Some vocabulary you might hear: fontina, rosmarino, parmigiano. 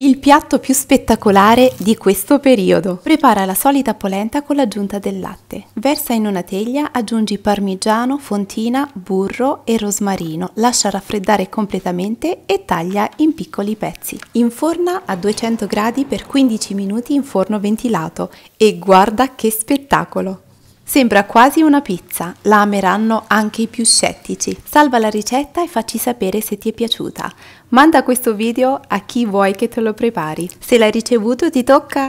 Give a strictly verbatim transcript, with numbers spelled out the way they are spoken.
Il piatto più spettacolare di questo periodo. Prepara la solita polenta con l'aggiunta del latte. Versa in una teglia, aggiungi parmigiano, fontina, burro e rosmarino. Lascia raffreddare completamente e taglia in piccoli pezzi. Inforna a duecento gradi per quindici minuti in forno ventilato e guarda che spettacolo! Sembra quasi una pizza, la ameranno anche i più scettici. Salva la ricetta e facci sapere se ti è piaciuta. Manda questo video a chi vuoi che te lo prepari. Se l'hai ricevuto ti tocca!